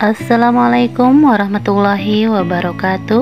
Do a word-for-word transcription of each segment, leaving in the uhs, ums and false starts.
Assalamualaikum warahmatullahi wabarakatuh.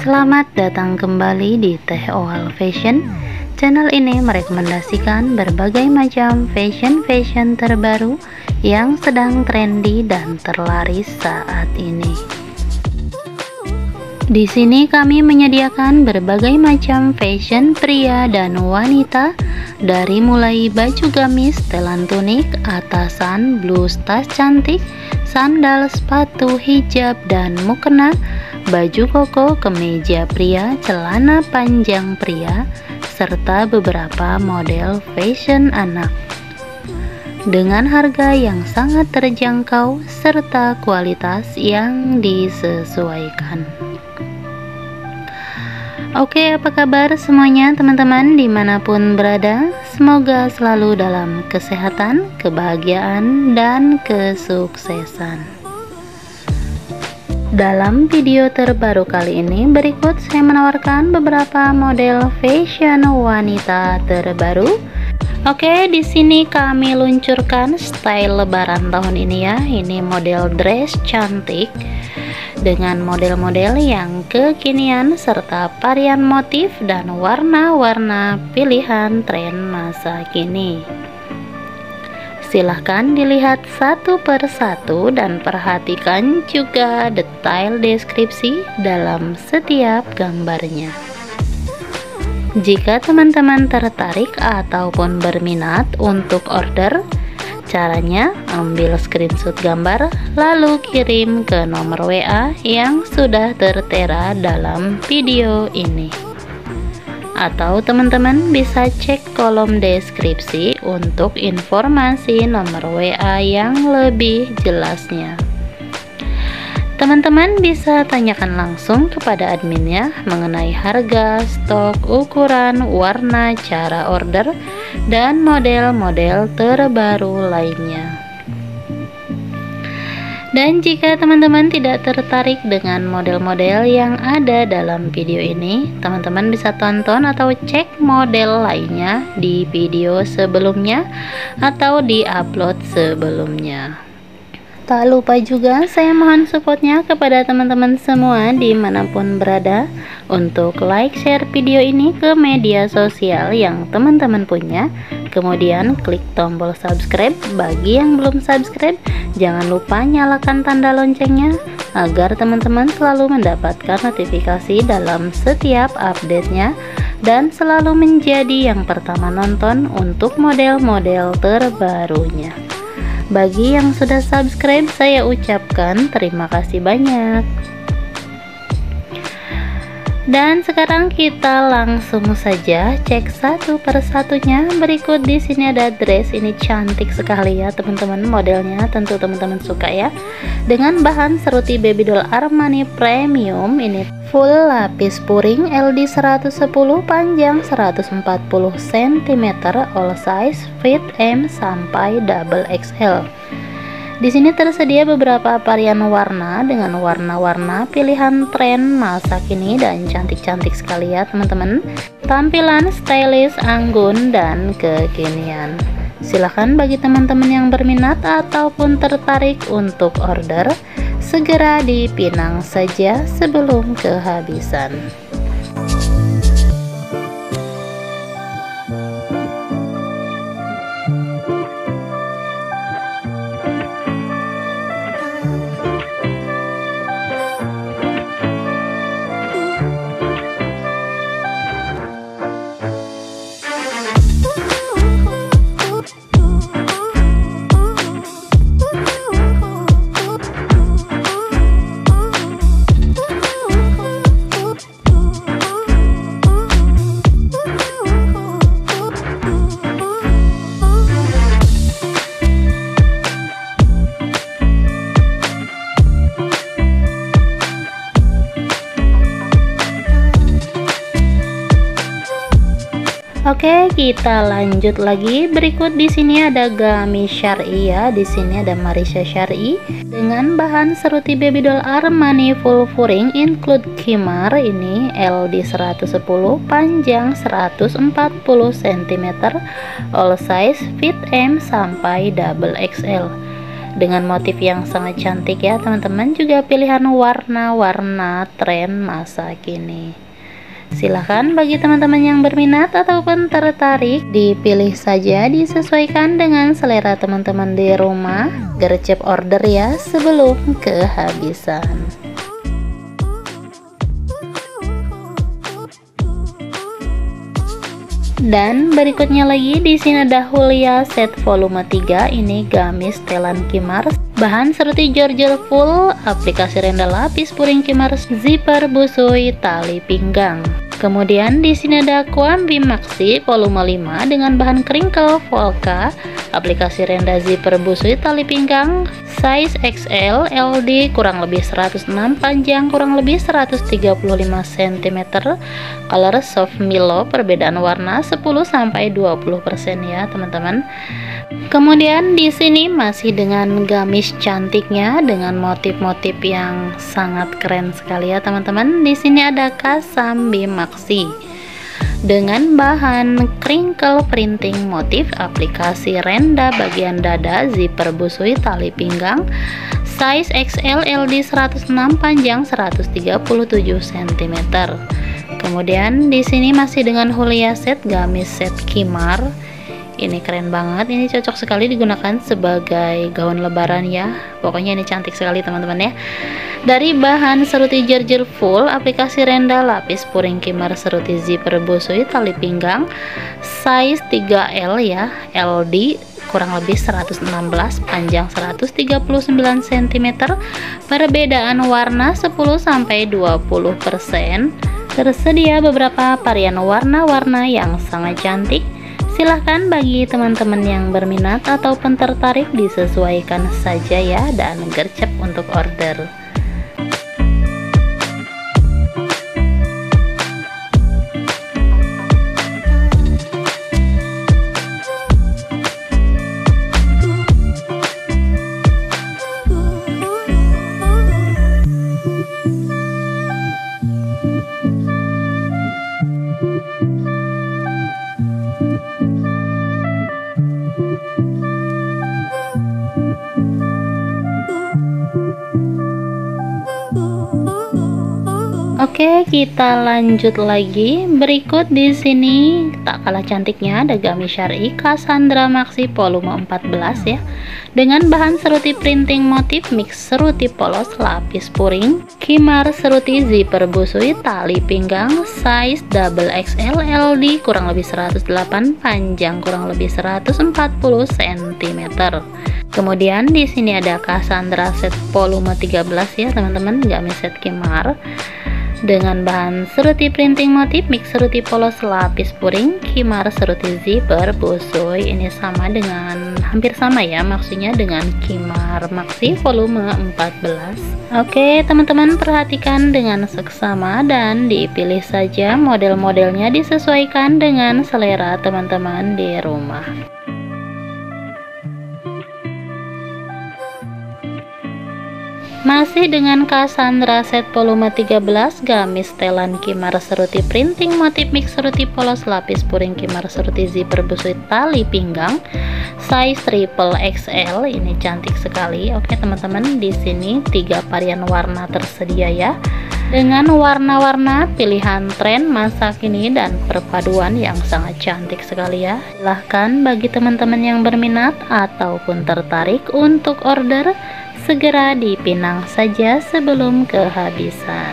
Selamat datang kembali di Teh OaL Fashion. Channel ini merekomendasikan berbagai macam fashion-fashion terbaru yang sedang trendy dan terlaris saat ini. Di sini kami menyediakan berbagai macam fashion pria dan wanita, dari mulai baju gamis, telan tunik, atasan, blus, tas cantik, sandal, sepatu, hijab, dan mukena, baju koko, kemeja pria, celana panjang pria, serta beberapa model fashion anak. Dengan harga yang sangat terjangkau serta kualitas yang disesuaikan. Oke, apa kabar semuanya teman-teman dimanapun berada? Semoga selalu dalam kesehatan, kebahagiaan, dan kesuksesan. Dalam video terbaru kali ini, berikut saya menawarkan beberapa model fashion wanita terbaru. Oke, di sini kami luncurkan style lebaran tahun ini ya. Ini model dress cantik dengan model-model yang kekinian serta varian motif dan warna-warna pilihan tren masa kini. Silahkan dilihat satu per satu dan perhatikan juga detail deskripsi dalam setiap gambarnya. Jika teman-teman tertarik ataupun berminat untuk order, caranya ambil screenshot gambar lalu kirim ke nomor W A yang sudah tertera dalam video ini, atau teman-teman bisa cek kolom deskripsi untuk informasi nomor W A yang lebih jelasnya. Teman-teman bisa tanyakan langsung kepada adminnya mengenai harga, stok, ukuran, warna, cara order, dan model-model terbaru lainnya. Dan jika teman-teman tidak tertarik dengan model-model yang ada dalam video ini, teman-teman bisa tonton atau cek model lainnya di video sebelumnya atau di upload sebelumnya. Tak lupa juga saya mohon supportnya kepada teman-teman semua dimanapun berada untuk like share video ini ke media sosial yang teman-teman punya, kemudian klik tombol subscribe. Bagi yang belum subscribe, jangan lupa nyalakan tanda loncengnya agar teman-teman selalu mendapatkan notifikasi dalam setiap update-nya dan selalu menjadi yang pertama nonton untuk model-model terbarunya. Bagi yang sudah subscribe, saya ucapkan terima kasih banyak. Dan sekarang kita langsung saja cek satu persatunya. Berikut di sini ada dress, ini cantik sekali ya teman-teman, modelnya tentu teman-teman suka ya. Dengan bahan seruti baby doll Armani premium, ini full lapis puring L D seratus sepuluh, panjang seratus empat puluh sentimeter, all size, fit M sampai double X L. Di sini tersedia beberapa varian warna dengan warna-warna pilihan tren masa kini dan cantik-cantik sekali ya teman-teman. Tampilan stylish, anggun, dan kekinian. Silahkan bagi teman-teman yang berminat ataupun tertarik untuk order, segera dipinang saja sebelum kehabisan. Oke, kita lanjut lagi. Berikut di sini ada gamis syar'i ya. Di sini ada Marisa syar'i dengan bahan seruti baby doll Armani full furing include Kimar, ini L D seratus sepuluh, panjang seratus empat puluh sentimeter, all size, fit M sampai double X L. dengan motif yang sangat cantik ya teman-teman, juga pilihan warna-warna tren masa kini. Silahkan bagi teman-teman yang berminat ataupun tertarik, dipilih saja disesuaikan dengan selera teman-teman di rumah. Gercep order ya sebelum kehabisan. Dan berikutnya lagi di sini ada Hulya set volume tiga, ini gamis telan Kimars, bahan seperti jorjor full, aplikasi renda lapis puring Kimars, zipper busui, tali pinggang. Kemudian di sini ada Kwambi maxi volume lima dengan bahan crinkle Volca, aplikasi renda zipper busui, tali pinggang, size X L L D, kurang lebih seratus enam, panjang kurang lebih seratus tiga puluh lima sentimeter, color soft milo, perbedaan warna sepuluh sampai dua puluh persen ya teman-teman. Kemudian di sini masih dengan gamis cantiknya dengan motif-motif yang sangat keren sekali ya teman-teman. Di sini ada kasambi maxi dengan bahan crinkle printing motif, aplikasi renda bagian dada, zipper busui, tali pinggang, size X L L D seratus enam, panjang seratus tiga puluh tujuh sentimeter. Kemudian di sini masih dengan Hulya set gamis set Kimar. Ini keren banget, ini cocok sekali digunakan sebagai gaun lebaran ya. Pokoknya ini cantik sekali teman-teman ya. Dari bahan seruti jerjir full, aplikasi renda lapis puring Kimar, seruti zipper busui, tali pinggang, size tiga L ya, L D kurang lebih seratus enam belas, panjang seratus tiga puluh sembilan sentimeter, perbedaan warna sepuluh sampai dua puluh persen. Tersedia beberapa varian warna-warna yang sangat cantik. Silahkan bagi teman-teman yang berminat ataupun tertarik disesuaikan saja ya, dan gercep untuk order. Oke, kita lanjut lagi. Berikut di sini tak kalah cantiknya ada gamis syar'i Cassandra maxi volume empat belas ya, dengan bahan seruti printing motif mix seruti polos, lapis puring Kimar, seruti zipper busui, tali pinggang, size double X L L D kurang lebih seratus delapan, panjang kurang lebih seratus empat puluh sentimeter. Kemudian di sini ada Cassandra set volume tiga belas ya teman-teman, gamis set Kimar dengan bahan seruti printing motif mix seruti polos, lapis puring Kimar, seruti zipper busui. Ini sama dengan, hampir sama ya maksudnya dengan Kimar maxi volume empat belas. Oke teman-teman, perhatikan dengan seksama dan dipilih saja model-modelnya disesuaikan dengan selera teman-teman di rumah. Masih dengan Cassandra set volume tiga belas, gamis telan Kimar, seruti printing motif mix seruti polos, lapis puring Kimar, seruti zipper busui, tali pinggang, size triple X L. Ini cantik sekali. Oke teman-teman, di sini tiga varian warna tersedia ya, dengan warna-warna pilihan tren masa kini dan perpaduan yang sangat cantik sekali ya. Silahkan bagi teman-teman yang berminat ataupun tertarik untuk order, segera dipinang saja sebelum kehabisan.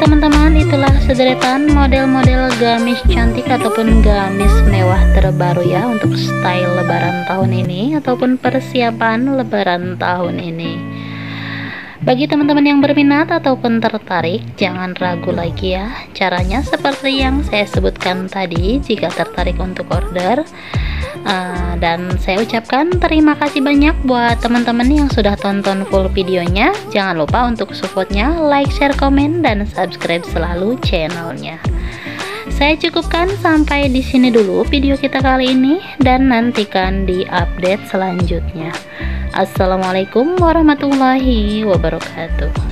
Teman-teman, itulah sederetan model-model gamis cantik ataupun gamis mewah terbaru ya untuk style lebaran tahun ini ataupun persiapan lebaran tahun ini. Bagi teman-teman yang berminat ataupun tertarik, jangan ragu lagi ya. Caranya seperti yang saya sebutkan tadi, jika tertarik untuk order. Uh, dan saya ucapkan terima kasih banyak buat teman-teman yang sudah tonton full videonya. Jangan lupa untuk supportnya, like, share, komen, dan subscribe selalu channelnya. Saya cukupkan sampai di sini dulu video kita kali ini, dan nantikan di update selanjutnya. Assalamualaikum warahmatullahi wabarakatuh.